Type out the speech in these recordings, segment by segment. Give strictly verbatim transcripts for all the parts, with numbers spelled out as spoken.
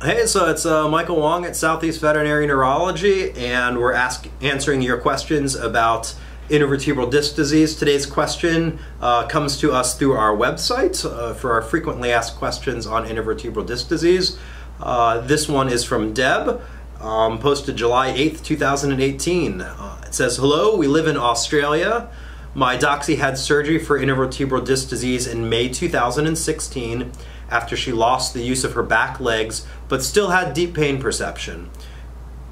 Hey, so it's uh, Michael Wong at Southeast Veterinary Neurology, and we're ask, answering your questions about intervertebral disc disease. Today's question uh, comes to us through our website uh, for our frequently asked questions on intervertebral disc disease. Uh, this one is from Deb, um, posted July eighth two thousand eighteen. Uh, it says, hello, we live in Australia. My doxy had surgery for intervertebral disc disease in May two thousand sixteen. After she lost the use of her back legs, but still had deep pain perception.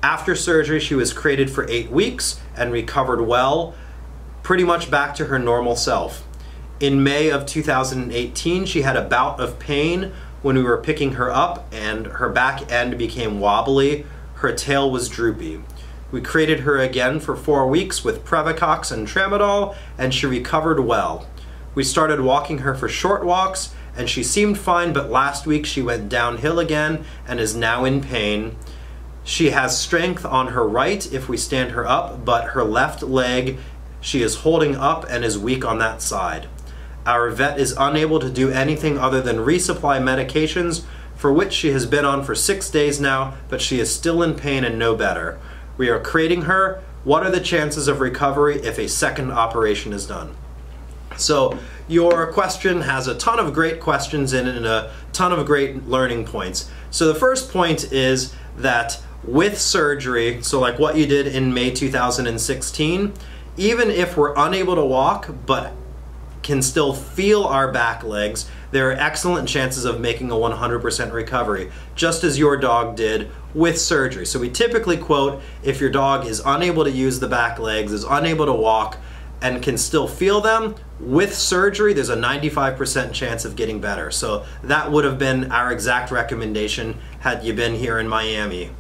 After surgery, she was crated for eight weeks and recovered well, pretty much back to her normal self. In May of two thousand eighteen, she had a bout of pain when we were picking her up and her back end became wobbly. Her tail was droopy. We crated her again for four weeks with Prevacox and Tramadol, and she recovered well. We started walking her for short walks, and she seemed fine, but last week she went downhill again and is now in pain. She has strength on her right if we stand her up, but her left leg she is holding up and is weak on that side. Our vet is unable to do anything other than resupply medications, for which she has been on for six days now, but she is still in pain and no better. We are crating her. What are the chances of recovery if a second operation is done? So your question has a ton of great questions in it and a ton of great learning points. So the first point is that with surgery, so like what you did in May two thousand sixteen, even if we're unable to walk but can still feel our back legs, there are excellent chances of making a one hundred percent recovery, just as your dog did with surgery. So we typically quote, if your dog is unable to use the back legs, is unable to walk, and can still feel them, with surgery there's a ninety-five percent chance of getting better. So that would have been our exact recommendation had you been here in Miami.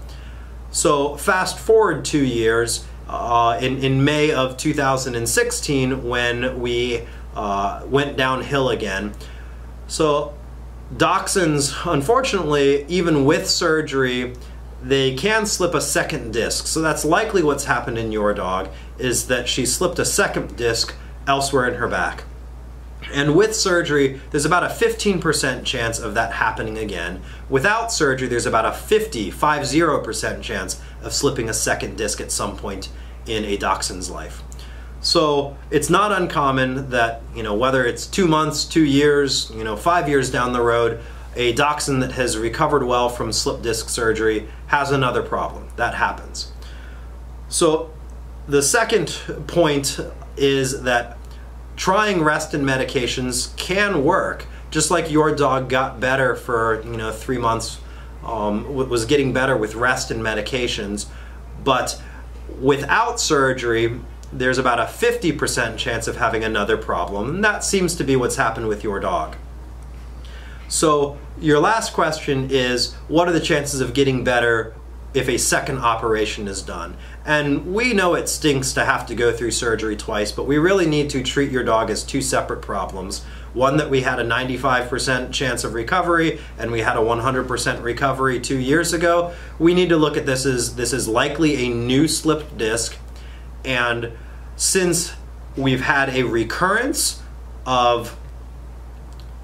So fast forward two years, uh, in, in May of two thousand sixteen when we uh, went downhill again. So dachshunds, unfortunately, even with surgery, they can slip a second disc. So that's likely what's happened in your dog, is that she slipped a second disc elsewhere in her back. And with surgery, there's about a fifteen percent chance of that happening again. Without surgery, there's about a fifty percent chance of slipping a second disc at some point in a dachshund's life. So it's not uncommon that, you know, whether it's two months, two years, you know, five years down the road, a dachshund that has recovered well from slip disc surgery has another problem. That happens. So the second point is that trying rest and medications can work, just like your dog got better for, you know, three months, um, was getting better with rest and medications. But without surgery, there's about a fifty percent chance of having another problem. And that seems to be what's happened with your dog. So your last question is, what are the chances of getting better if a second operation is done? And we know it stinks to have to go through surgery twice, but we really need to treat your dog as two separate problems. One that we had a ninety-five percent chance of recovery, and we had a one hundred percent recovery two years ago. We need to look at this as this is likely a new slipped disc, and since we've had a recurrence of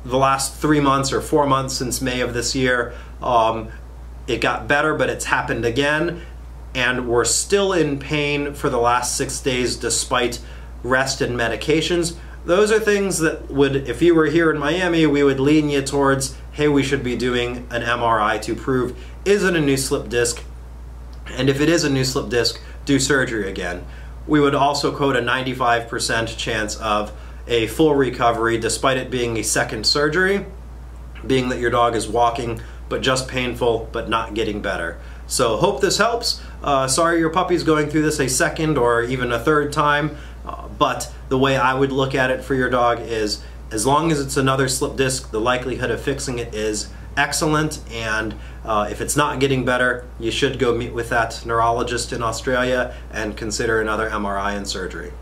the last three months or four months since May of this year, um, it got better, but it's happened again, and we're still in pain for the last six days despite rest and medications. Those are things that would, if you were here in Miami, we would lean you towards, hey, we should be doing an M R I to prove, is it a new slip disc? And if it is a new slip disc, do surgery again. We would also quote a ninety-five percent chance of a full recovery despite it being a second surgery, being that your dog is walking but just painful but not getting better. So hope this helps. Uh, sorry your puppy's going through this a second or even a third time, uh, but the way I would look at it for your dog is, as long as it's another slip disc, the likelihood of fixing it is excellent, and uh, if it's not getting better, you should go meet with that neurologist in Australia and consider another M R I and surgery.